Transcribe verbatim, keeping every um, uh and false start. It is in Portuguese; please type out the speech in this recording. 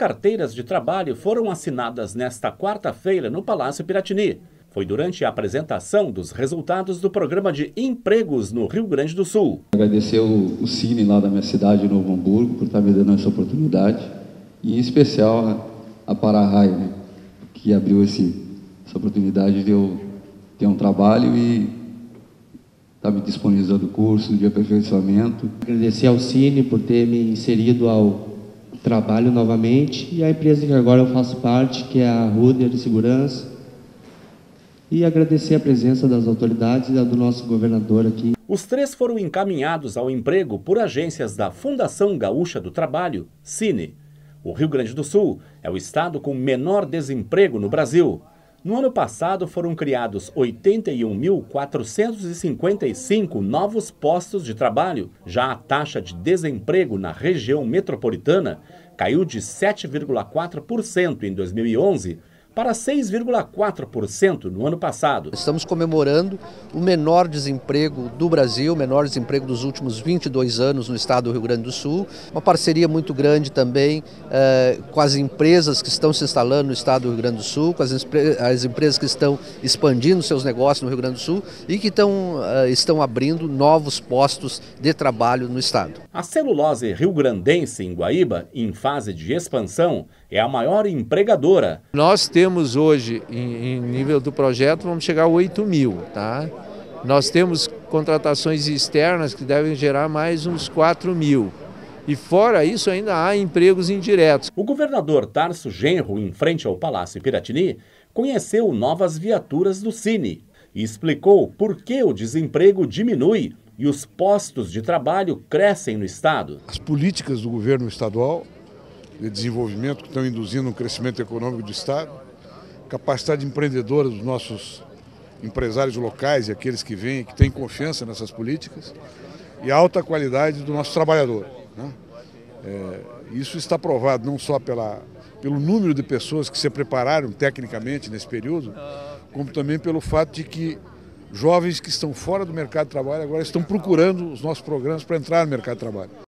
carteiras de trabalho foram assinadas nesta quarta-feira no Palácio Piratini. Foi durante a apresentação dos resultados do programa de empregos no Rio Grande do Sul. Agradecer o, o SINE lá da minha cidade, Novo Hamburgo, por estar me dando essa oportunidade. E em especial a Pararaíba, né, que abriu esse, essa oportunidade de eu ter um trabalho e estar me disponibilizando curso de aperfeiçoamento. Agradecer ao SINE por ter me inserido ao trabalho novamente e a empresa que agora eu faço parte, que é a Ruder de Segurança. E agradecer a presença das autoridades e do nosso governador aqui. Os três foram encaminhados ao emprego por agências da Fundação Gaúcha do Trabalho, SINE. O Rio Grande do Sul é o estado com menor desemprego no Brasil. No ano passado foram criados oitenta e um mil quatrocentos e cinquenta e cinco novos postos de trabalho. Já a taxa de desemprego na região metropolitana caiu de sete vírgula quatro por cento em dois mil e onze para seis vírgula quatro por cento no ano passado. Estamos comemorando o menor desemprego do Brasil, o menor desemprego dos últimos vinte e dois anos no estado do Rio Grande do Sul. Uma parceria muito grande também eh, com as empresas que estão se instalando no estado do Rio Grande do Sul, com as, as empresas que estão expandindo seus negócios no Rio Grande do Sul e que tão, eh, estão abrindo novos postos de trabalho no estado. A celulose rio-grandense em Guaíba, em fase de expansão, é a maior empregadora. Nós temos Temos hoje, em, em nível do projeto, vamos chegar a oito mil. Tá? Nós temos contratações externas que devem gerar mais uns quatro mil. E fora isso, ainda há empregos indiretos. O governador Tarso Genro, em frente ao Palácio Piratini, conheceu novas viaturas do SINE e explicou por que o desemprego diminui e os postos de trabalho crescem no estado. As políticas do governo estadual de desenvolvimento que estão induzindo um crescimento econômico do estado, capacidade empreendedora dos nossos empresários locais e aqueles que vêm, que têm confiança nessas políticas, e a alta qualidade do nosso trabalhador, né? É, isso está provado não só pela, pelo número de pessoas que se prepararam tecnicamente nesse período, como também pelo fato de que jovens que estão fora do mercado de trabalho agora estão procurando os nossos programas para entrar no mercado de trabalho.